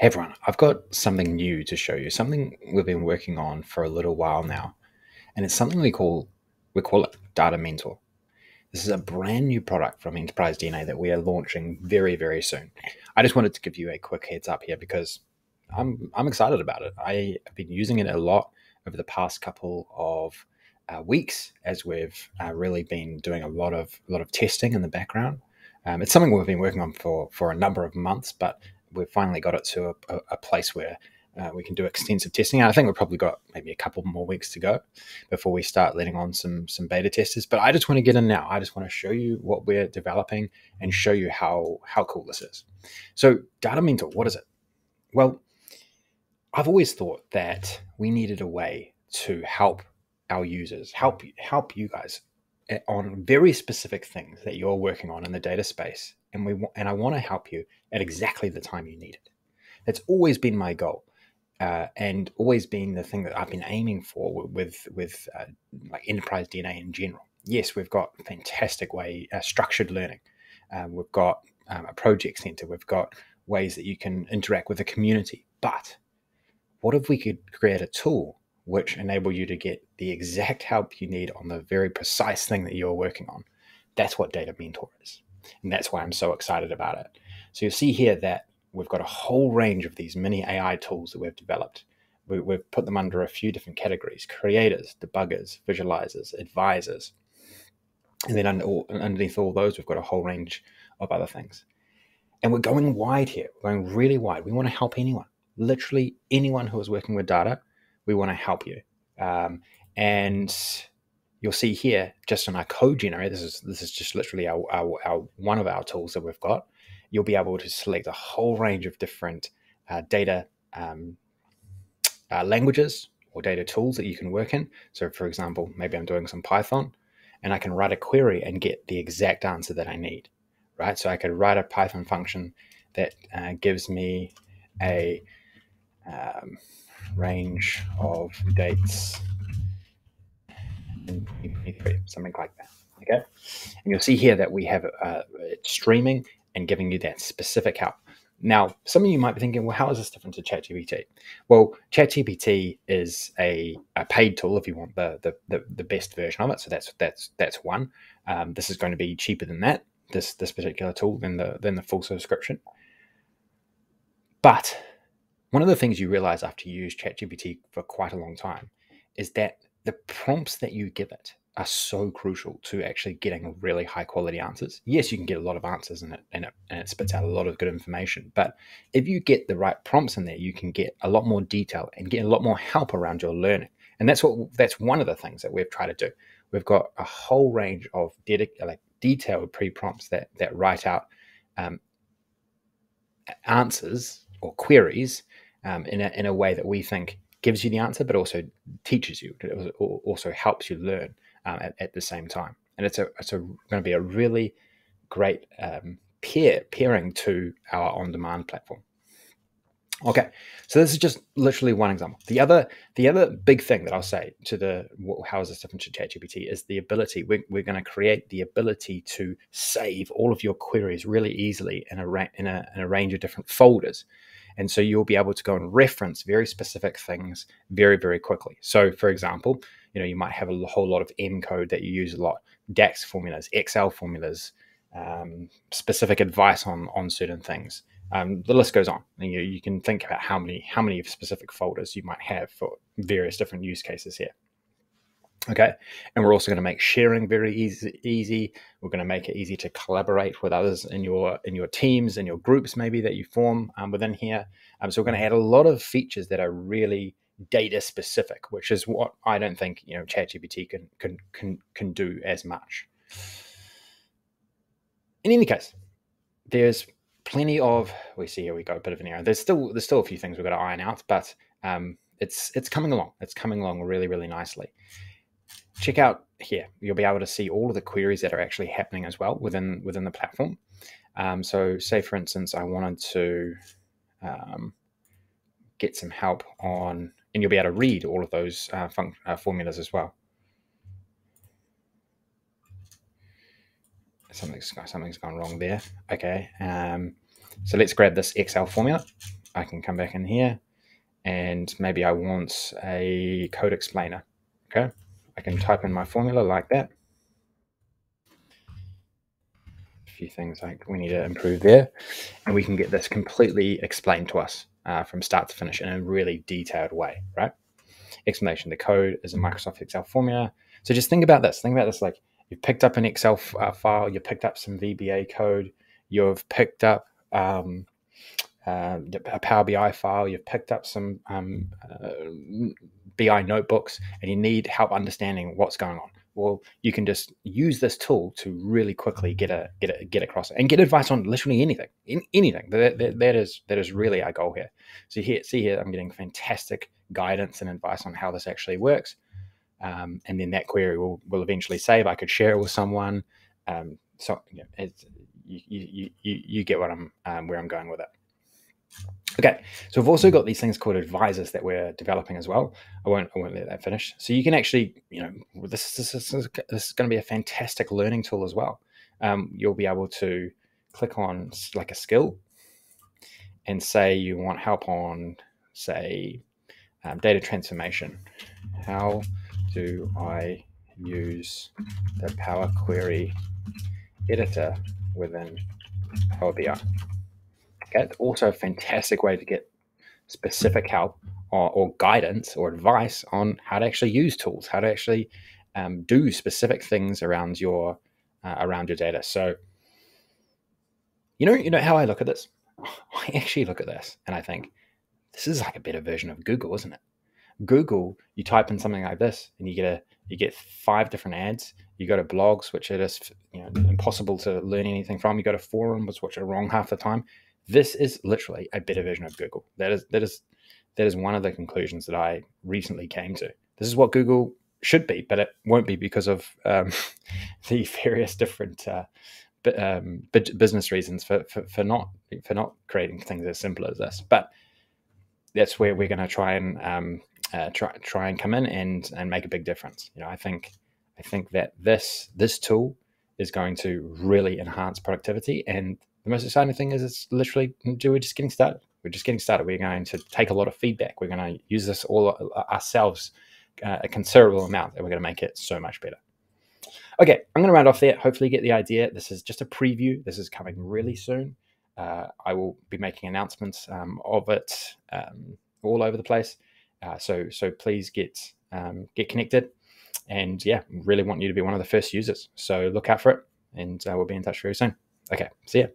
Hey everyone, I've got something new to show you, something we've been working on for a little while now. And it's something we call it Data Mentor. This is a brand new product from Enterprise DNA that we are launching very, very soon. I just wanted to give you a quick heads up here because I'm excited about it. I have been using it a lot over the past couple of weeks as we've really been doing a lot of testing in the background. It's something we've been working on for a number of months, but we've finally got it to a place where we can do extensive testing. And I think we've probably got maybe a couple more weeks to go before we start letting on some beta testers. But I just want to get in now. I just want to show you what we're developing and show you how cool this is. So Data Mentor, what is it? Well, I've always thought that we needed a way to help our users, help you guys on very specific things that you're working on in the data space. And I want to help you at exactly the time you need it. That's always been my goal, and always been the thing that I've been aiming for with like Enterprise DNA in general. Yes, we've got a fantastic way, structured learning. We've got a project center. We've got ways that you can interact with the community. But what if we could create a tool which enable you to get the exact help you need on the very precise thing that you're working on? That's what Data Mentor is. And that's why I'm so excited about it. So you'll see here that we've got a whole range of these mini AI tools that we've developed. We've put them under a few different categories: creators, debuggers, visualizers, advisors. And then underneath all those, we've got a whole range of other things. And we're going wide here. We're going really wide. We want to help anyone, literally anyone who is working with data. We want to help you. And you'll see here, just on our code generator, this is just literally our one of our tools that we've got. You'll be able to select a whole range of different data languages or data tools that you can work in. So for example, maybe I'm doing some Python and I can write a query and get the exact answer that I need, right? So I could write a Python function that gives me a range of dates, something like that, okay? And you'll see here that we have it's streaming and giving you that specific help. Now, some of you might be thinking, well, how is this different to ChatGPT? Well, ChatGPT is a paid tool if you want the best version of it. So that's one. This is going to be cheaper than that, this particular tool, than the full subscription. But one of the things you realize after you use ChatGPT for quite a long time is that the prompts that you give it are so crucial to actually getting really high quality answers. Yes, you can get a lot of answers and it spits out a lot of good information. But if you get the right prompts in there, you can get a lot more detail and get a lot more help around your learning. And that's one of the things that we've tried to do. We've got a whole range of detailed pre-prompts that write out answers or queries in a way that we think gives you the answer, but also teaches you. It also helps you learn at the same time. And it's going to be a really great pairing to our on-demand platform. Okay, so this is just literally one example. The other big thing that I'll say to how is this different to ChatGPT is the ability. We're going to create the ability to save all of your queries really easily in a range of different folders. And so you'll be able to go and reference very specific things very, very quickly. So for example, you might have a whole lot of M code that you use a lot, DAX formulas, Excel formulas, specific advice on certain things. The list goes on, and you can think about how many specific folders you might have for various different use cases here. Okay, and we're also going to make sharing very easy. We're going to make it easy to collaborate with others in your teams and your groups maybe that you form within here. So we're going to add a lot of features that are really data specific, which is what I don't think ChatGPT can do as much. In any case, there's plenty of a bit of an error. There's still a few things we've got to iron out, but it's coming along. It's coming along really, really nicely. Check out here. You'll be able to see all of the queries that are actually happening as well within the platform. So say, for instance, I wanted to get some help on, and you'll be able to read all of those formulas as well. Something's gone wrong there. Okay. So let's grab this Excel formula. I can come back in here and maybe I want a code explainer. Okay, I can type in my formula like that. A few things like we need to improve there, and we can get this completely explained to us from start to finish in a really detailed way, right? Explanation: the code is a Microsoft Excel formula. So just think about this. Think about this like you've picked up an Excel file, you picked up some VBA code, you've picked up a Power BI file, you've picked up some BI notebooks, and you need help understanding what's going on. Well, you can just use this tool to really quickly get across and get advice on literally anything, anything. That is really our goal here. So here, see here, I'm getting fantastic guidance and advice on how this actually works. And then that query will eventually save. I could share it with someone. So you know, it's, you get what I'm where I'm going with it. Okay, so we've also got these things called advisors that we're developing as well. I won't let that finish. So you can actually, you know, this is going to be a fantastic learning tool as well. You'll be able to click on like a skill and say you want help on, say, data transformation. How do I use the Power Query editor within Power BI? Okay, it's also a fantastic way to get specific help or guidance or advice on how to actually use tools, how to actually do specific things around your data. So, you know how I look at this? I actually look at this and I think, this is like a better version of Google, isn't it? Google, you type in something like this and you get 5 different ads. You go to blogs, which it is impossible to learn anything from. You go to forums, which are wrong half the time. This is literally a better version of Google. That is one of the conclusions that I recently came to. This is what Google should be, but it won't be because of the various different business reasons for not creating things as simple as this. But that's where we're going to try and come in and make a big difference. You know, I think that this tool is going to really enhance productivity. And the most exciting thing is it's literally, we're just getting started. We're just getting started. We're going to take a lot of feedback. We're going to use this all ourselves a considerable amount, and we're going to make it so much better. Okay, I'm going to round off there. Hopefully you get the idea. This is just a preview. This is coming really soon. I will be making announcements of it all over the place. So please get connected. And yeah, really want you to be one of the first users. So look out for it, and we'll be in touch very soon. Okay, see ya.